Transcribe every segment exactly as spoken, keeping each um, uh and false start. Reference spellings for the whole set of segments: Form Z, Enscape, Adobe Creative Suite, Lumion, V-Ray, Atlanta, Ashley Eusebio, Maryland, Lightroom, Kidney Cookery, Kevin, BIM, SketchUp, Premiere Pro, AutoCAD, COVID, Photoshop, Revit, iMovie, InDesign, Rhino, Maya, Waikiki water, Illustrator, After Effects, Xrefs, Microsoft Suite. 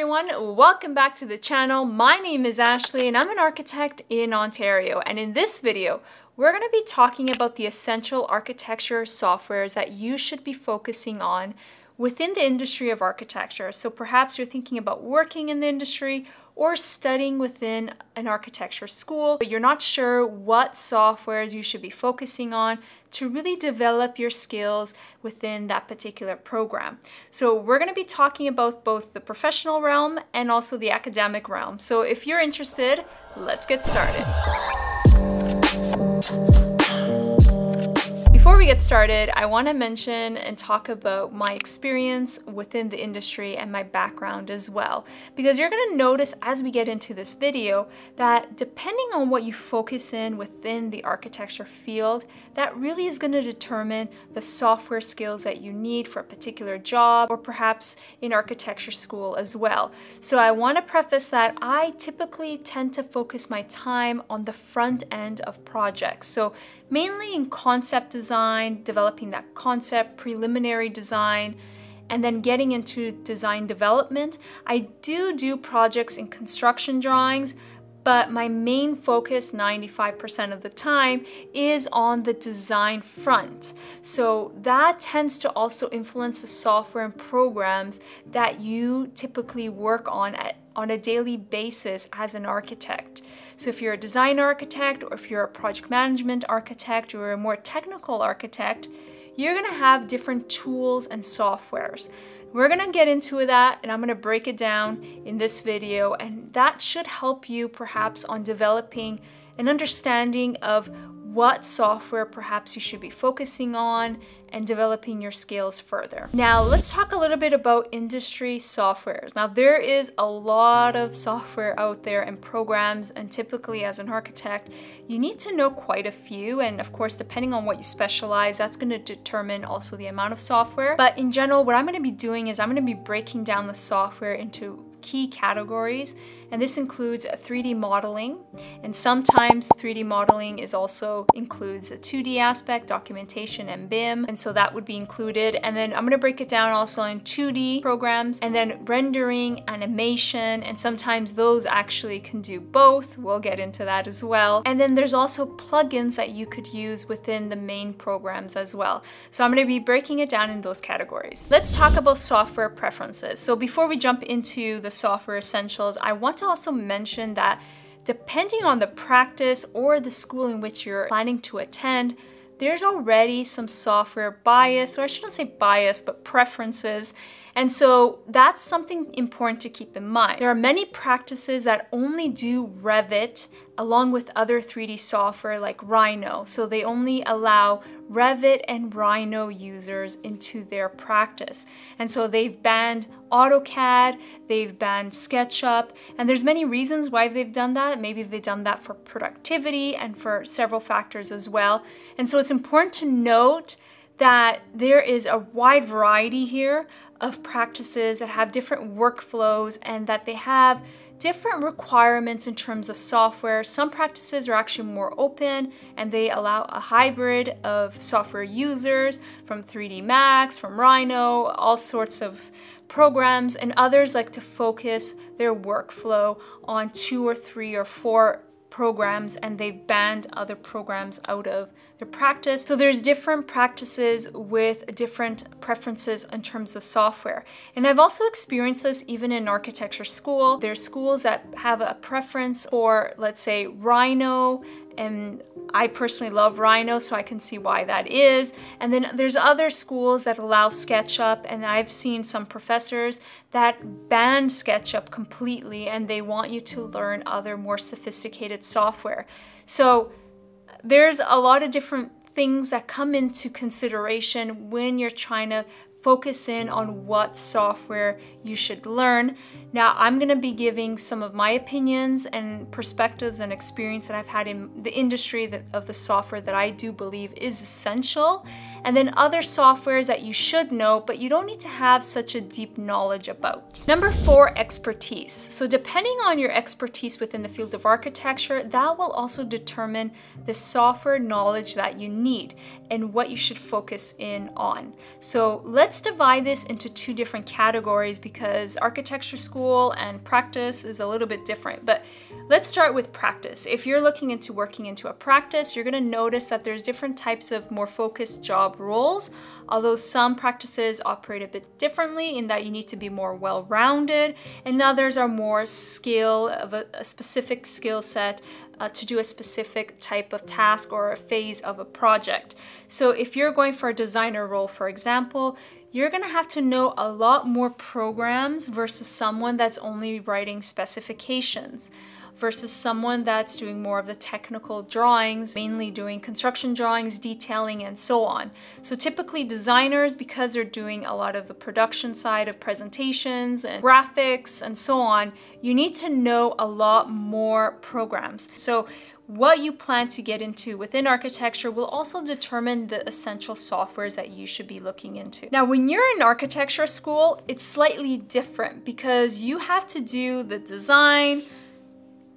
everyone, welcome back to the channel. My name is Ashley and I'm an architect in Ontario, and in this video we're going to be talking about the essential architecture softwares that you should be focusing on within the industry of architecture. So perhaps you're thinking about working in the industry or studying within an architecture school, but you're not sure what softwares you should be focusing on to really develop your skills within that particular program. So we're going to be talking about both the professional realm and also the academic realm. So if you're interested, let's get started. Before we get started, I want to mention and talk about my experience within the industry and my background as well, because you're going to notice as we get into this video that depending on what you focus in within the architecture field, that really is going to determine the software skills that you need for a particular job or perhaps in architecture school as well. So I want to preface that I typically tend to focus my time on the front end of projects, so mainly in concept design, developing that concept, preliminary design, and then getting into design development. I do do projects in construction drawings, but my main focus ninety-five percent of the time is on the design front. So that tends to also influence the software and programs that you typically work on at, on a daily basis as an architect. So if you're a design architect, or if you're a project management architect, or a more technical architect, you're gonna have different tools and softwares. We're gonna get into that, and I'm gonna break it down in this video, and that should help you perhaps on developing an understanding of what software perhaps you should be focusing on and developing your skills further. Now let's talk a little bit about industry softwares. Now there is a lot of software out there and programs, and typically as an architect, you need to know quite a few. And of course, depending on what you specialize, that's gonna determine also the amount of software. But in general, what I'm gonna be doing is I'm gonna be breaking down the software into key categories, and this includes three D modeling, and sometimes three D modeling is also includes the two D aspect, documentation and B I M, and so that would be included. And then I'm going to break it down also in two D programs, and then rendering, animation, and sometimes those actually can do both. We'll get into that as well. And then there's also plugins that you could use within the main programs as well. So I'm going to be breaking it down in those categories. Let's talk about software preferences. So before we jump into the software essentials, I want to also mention that depending on the practice or the school in which you're planning to attend, there's already some software bias, or I shouldn't say bias, but preferences. And so that's something important to keep in mind. There are many practices that only do Revit along with other three D software like Rhino. So they only allow Revit and Rhino users into their practice. And so they've banned AutoCAD, they've banned SketchUp, and there's many reasons why they've done that. Maybe they've done that for productivity and for several factors as well. And so it's important to note that there is a wide variety here of practices that have different workflows and that they have different requirements in terms of software. Some practices are actually more open and they allow a hybrid of software users from three D Max, from Rhino, all sorts of programs, and others like to focus their workflow on two or three or four programs, and they've banned other programs out of their practice. So there's different practices with different preferences in terms of software. And I've also experienced this even in architecture school. There's schools that have a preference for, let's say, Rhino, and I personally love Rhino, so I can see why that is. And then there's other schools that allow SketchUp, and I've seen some professors that ban SketchUp completely, and they want you to learn other more sophisticated software. So there's a lot of different things that come into consideration when you're trying to focus in on what software you should learn. Now, I'm gonna be giving some of my opinions and perspectives and experience that I've had in the industry that, of the software that I do believe is essential, and then other softwares that you should know, but you don't need to have such a deep knowledge about. Number four, expertise. So depending on your expertise within the field of architecture, that will also determine the software knowledge that you need and what you should focus in on. So let's divide this into two different categories because architecture school and practice is a little bit different, but let's start with practice. If you're looking into working into a practice, you're gonna notice that there's different types of more focused job roles, although some practices operate a bit differently in that you need to be more well-rounded, and others are more skill of a, a specific skill set uh, to do a specific type of task or a phase of a project. So if you're going for a designer role, for example, you're gonna have to know a lot more programs versus someone that's only writing specifications, versus someone that's doing more of the technical drawings, mainly doing construction drawings, detailing, and so on. So typically designers, because they're doing a lot of the production side of presentations and graphics and so on, you need to know a lot more programs. So what you plan to get into within architecture will also determine the essential softwares that you should be looking into. Now, when you're in architecture school, it's slightly different because you have to do the design,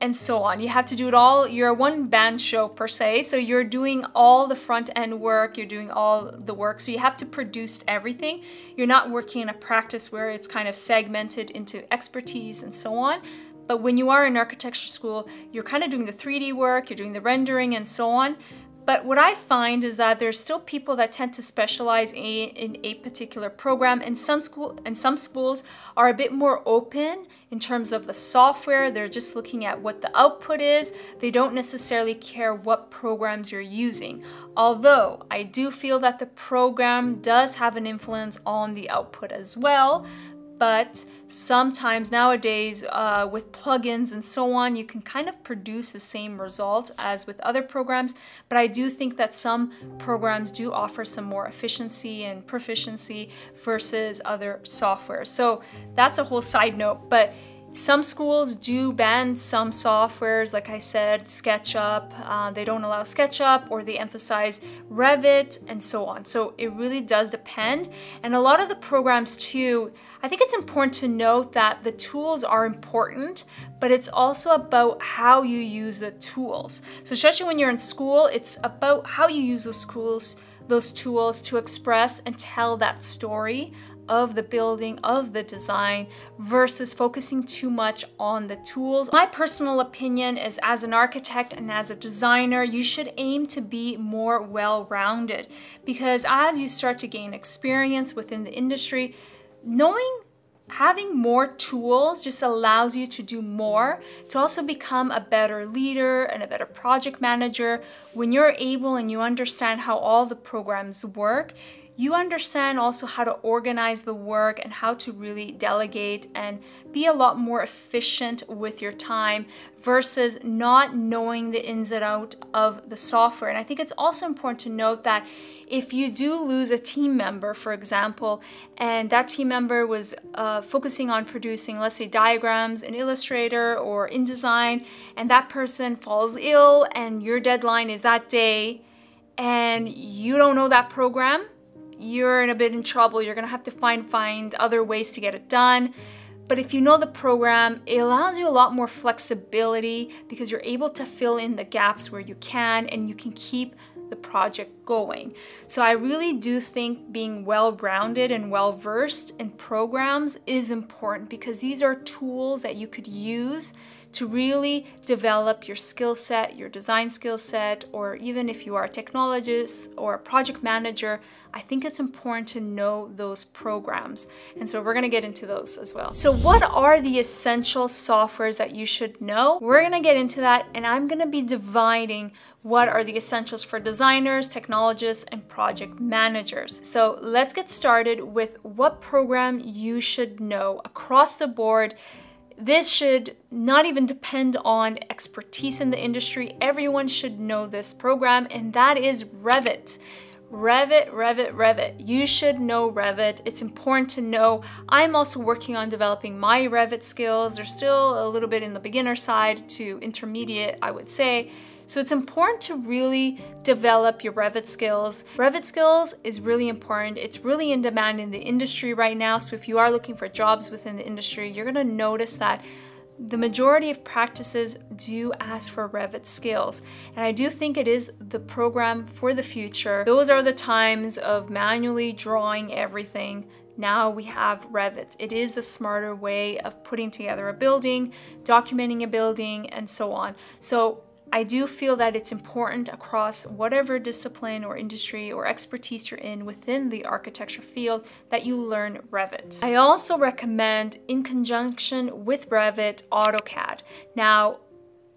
and so on. You have to do it all. You're a one-man show per se, so you're doing all the front-end work, you're doing all the work, so you have to produce everything. You're not working in a practice where it's kind of segmented into expertise and so on. But when you are in architecture school, you're kind of doing the three D work, you're doing the rendering and so on. But what I find is that there's still people that tend to specialize in, in a particular program, and some, school, and some schools are a bit more open in terms of the software. They're just looking at what the output is. They don't necessarily care what programs you're using. Although I do feel that the program does have an influence on the output as well. But sometimes nowadays uh, with plugins and so on, you can kind of produce the same results as with other programs. But I do think that some programs do offer some more efficiency and proficiency versus other software. So that's a whole side note. But some schools do ban some softwares, like I said, SketchUp, uh, they don't allow SketchUp, or they emphasize Revit and so on. So it really does depend. And a lot of the programs too, I think it's important to note that the tools are important, but it's also about how you use the tools. So especially when you're in school, it's about how you use those tools, those tools to express and tell that story of the building, of the design, versus focusing too much on the tools. My personal opinion is, as an architect and as a designer, you should aim to be more well-rounded, because as you start to gain experience within the industry, knowing having more tools just allows you to do more, to also become a better leader and a better project manager. When you're able and you understand how all the programs work, you understand also how to organize the work and how to really delegate and be a lot more efficient with your time versus not knowing the ins and outs of the software. And I think it's also important to note that if you do lose a team member, for example, and that team member was uh, focusing on producing, let's say, diagrams in Illustrator or InDesign, and that person falls ill and your deadline is that day and you don't know that program, you're in a bit in trouble. You're gonna have to find find other ways to get it done. But if you know the program, it allows you a lot more flexibility because you're able to fill in the gaps where you can, and you can keep the project going. So I really do think being well-rounded and well-versed in programs is important, because these are tools that you could use to really develop your skill set, your design skill set, or even if you are a technologist or a project manager, I think it's important to know those programs. And so we're gonna get into those as well. So what are the essential softwares that you should know? We're gonna get into that, and I'm gonna be dividing what are the essentials for designers, technologists, and project managers. So let's get started with what program you should know across the board. This should not even depend on expertise in the industry. Everyone should know this program, and that is Revit. Revit, Revit, Revit. You should know Revit. It's important to know. I'm also working on developing my Revit skills. They're still a little bit in the beginner side to intermediate, I would say. So it's important to really develop your Revit skills. Revit skills is really important. It's really in demand in the industry right now. So if you are looking for jobs within the industry, you're gonna notice that the majority of practices do ask for Revit skills, and I do think it is the program for the future. Those are the times of manually drawing everything. Now we have Revit. It is the smarter way of putting together a building, documenting a building, and so on. So I do feel that it's important across whatever discipline or industry or expertise you're in within the architecture field that you learn Revit. I also recommend, in conjunction with Revit, AutoCAD. Now,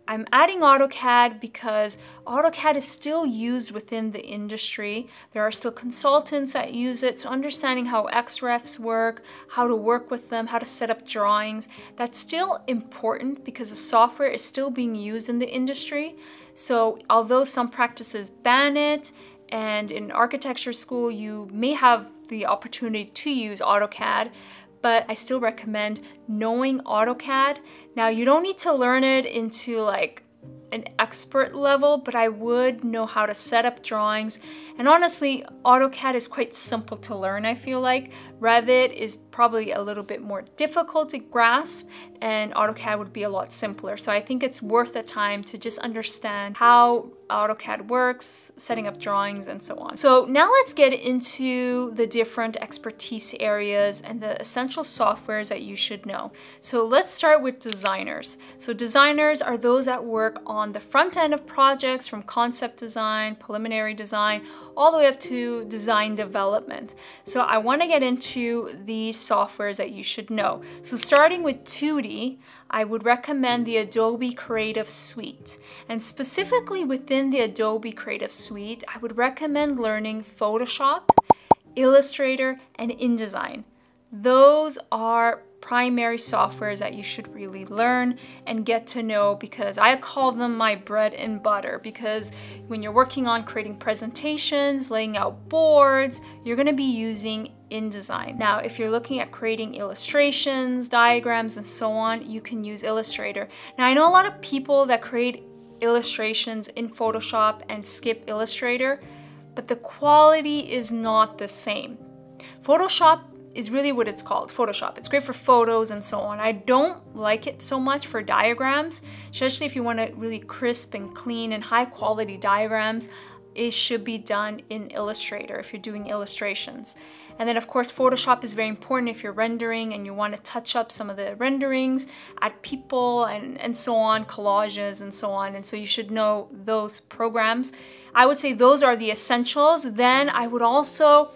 I'm adding AutoCAD because AutoCAD is still used within the industry. There are still consultants that use it, so understanding how Xrefs work, how to work with them, how to set up drawings, that's still important because the software is still being used in the industry. So although some practices ban it, and in architecture school you may have the opportunity to use AutoCAD, but I still recommend knowing AutoCAD. Now, you don't need to learn it into like an expert level, but I would know how to set up drawings. And honestly, AutoCAD is quite simple to learn, I feel like. Revit is probably a little bit more difficult to grasp, and AutoCAD would be a lot simpler. So I think it's worth the time to just understand how AutoCAD works, setting up drawings, and so on. So now let's get into the different expertise areas and the essential softwares that you should know. So let's start with designers. So designers are those that work on the front end of projects, from concept design, preliminary design, all the way up to design development. So I want to get into the softwares that you should know. So starting with two D, I would recommend the Adobe Creative Suite. And specifically within the Adobe Creative Suite, I would recommend learning Photoshop, Illustrator, and InDesign. Those are primary softwares that you should really learn and get to know, because I call them my bread and butter, because when you're working on creating presentations, laying out boards, you're going to be using InDesign. Now, if you're looking at creating illustrations, diagrams, and so on, you can use Illustrator. Now, I know a lot of people that create illustrations in Photoshop and skip Illustrator, but the quality is not the same. Photoshop is really what it's called, Photoshop. It's great for photos and so on. I don't like it so much for diagrams, especially if you want to really crisp and clean and high quality diagrams. It should be done in Illustrator if you're doing illustrations. And then of course, Photoshop is very important if you're rendering and you want to touch up some of the renderings, add people and, and so on, collages and so on. And so you should know those programs. I would say those are the essentials. Then I would also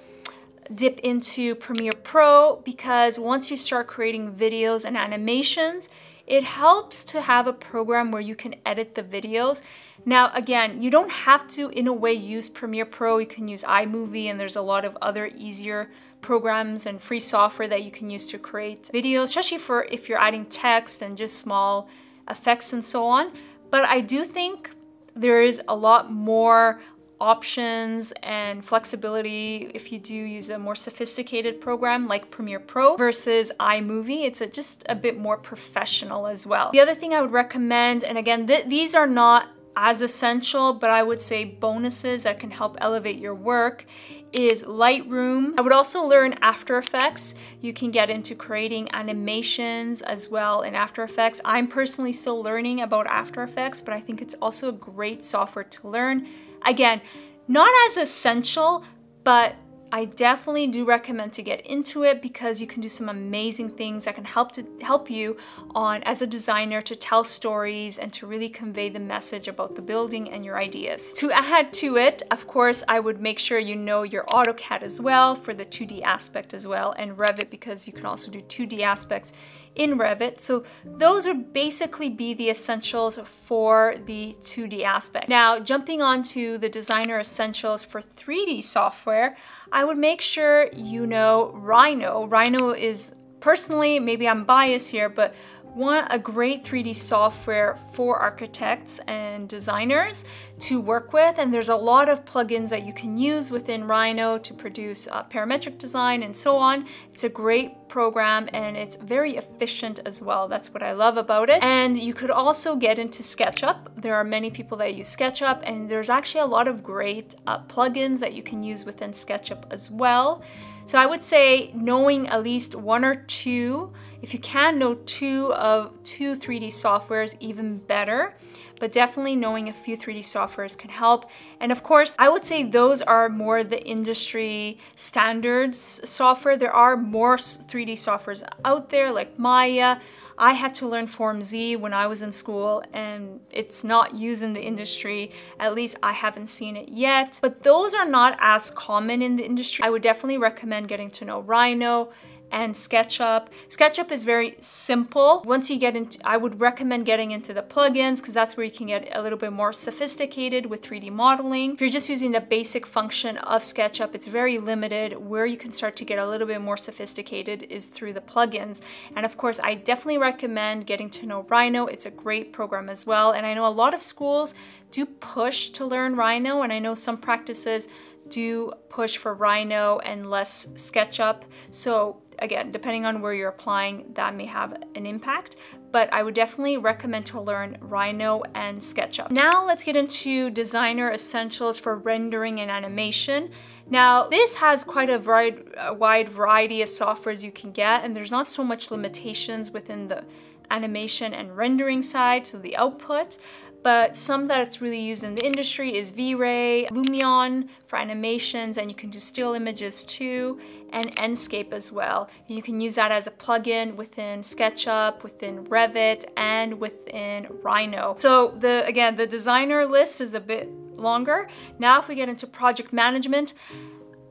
dip into Premiere Pro, because once you start creating videos and animations, it helps to have a program where you can edit the videos. Now, again, you don't have to, in a way, use Premiere Pro. You can use iMovie, and there's a lot of other easier programs and free software that you can use to create videos, especially for if you're adding text and just small effects and so on. But I do think there is a lot more options and flexibility if you do use a more sophisticated program like Premiere Pro versus iMovie. It's a, just a bit more professional as well. The other thing I would recommend, and again, th these are not as essential, but I would say bonuses that can help elevate your work, is Lightroom. I would also learn After Effects. You can get into creating animations as well in After Effects. I'm personally still learning about After Effects, but I think it's also a great software to learn. Again, not as essential, but I definitely do recommend to get into it, because you can do some amazing things that can help to help you on as a designer to tell stories and to really convey the message about the building and your ideas. To add to it, of course, I would make sure you know your AutoCAD as well for the two D aspect as well, and Revit, because you can also do two D aspects in Revit. So those would basically be the essentials for the two D aspect. Now, jumping on to the designer essentials for three D software, I would make sure you know Rhino. Rhino is, personally, maybe I'm biased here, but want a great three D software for architects and designers to work with, and there's a lot of plugins that you can use within Rhino to produce uh, parametric design and so on. It's a great program and it's very efficient as well. That's what I love about it. And you could also get into SketchUp. There are many people that use SketchUp, and there's actually a lot of great uh, plugins that you can use within SketchUp as well. So I would say knowing at least one or two, if you can know two of two three D softwares, even better, but definitely knowing a few three D softwares can help. And of course, I would say those are more the industry standards software. There are more three D softwares out there like Maya. I had to learn Form Z when I was in school, and it's not used in the industry. At least I haven't seen it yet, but those are not as common in the industry. I would definitely recommend getting to know Rhino and SketchUp. SketchUp is very simple. Once you get into, I would recommend getting into the plugins, because that's where you can get a little bit more sophisticated with three D modeling. If you're just using the basic function of SketchUp, it's very limited. Where you can start to get a little bit more sophisticated is through the plugins. And of course, I definitely recommend getting to know Rhino. It's a great program as well. And I know a lot of schools do push to learn Rhino, and I know some practices do push for Rhino and less SketchUp. So again, depending on where you're applying, that may have an impact, but I would definitely recommend to learn Rhino and SketchUp. Now let's get into designer essentials for rendering and animation. Now this has quite a wide, a wide variety of softwares you can get, and there's not so much limitations within the animation and rendering side, so the output, but some that it's really used in the industry is V-Ray, Lumion for animations, and you can do still images too, and Enscape as well. You can use that as a plugin within SketchUp, within Revit, and within Rhino. So the again, the designer list is a bit longer. Now if we get into project management,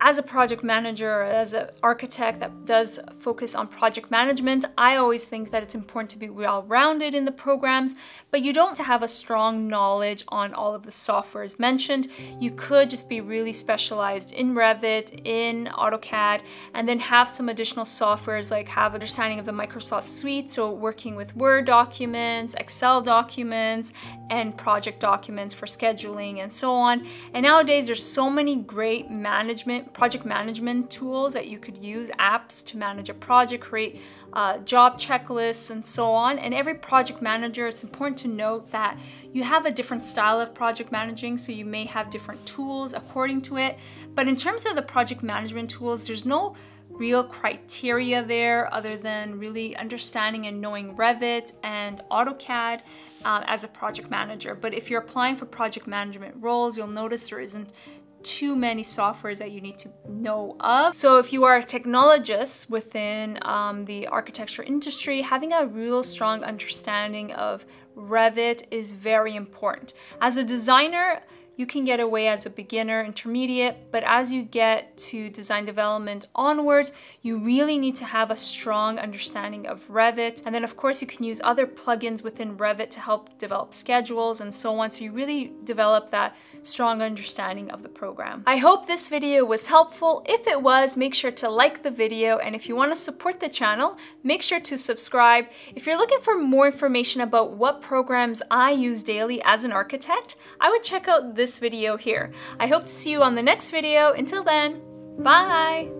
as a project manager, as an architect that does focus on project management, I always think that it's important to be well-rounded in the programs, but you don't have to have a strong knowledge on all of the softwares mentioned. You could just be really specialized in Revit, in AutoCAD, and then have some additional softwares, like have understanding of the Microsoft Suite, so working with Word documents, Excel documents, and project documents for scheduling and so on. And nowadays, there's so many great management project management tools that you could use, apps to manage a project, create uh, job checklists and so on. And every project manager, it's important to note that you have a different style of project managing, so you may have different tools according to it. But in terms of the project management tools, there's no real criteria there other than really understanding and knowing Revit and AutoCAD um, as a project manager. But if you're applying for project management roles, you'll notice there isn't too many softwares that you need to know of. So if you are a technologist within um, the architecture industry, having a real strong understanding of Revit is very important. As a designer, you can get away as a beginner, intermediate, but as you get to design development onwards, you really need to have a strong understanding of Revit. And then of course you can use other plugins within Revit to help develop schedules and so on. So you really develop that strong understanding of the program. I hope this video was helpful. If it was, make sure to like the video. And if you want to support the channel, make sure to subscribe. If you're looking for more information about what programs I use daily as an architect, I would check out this video here. I hope to see you on the next video. Until then, bye!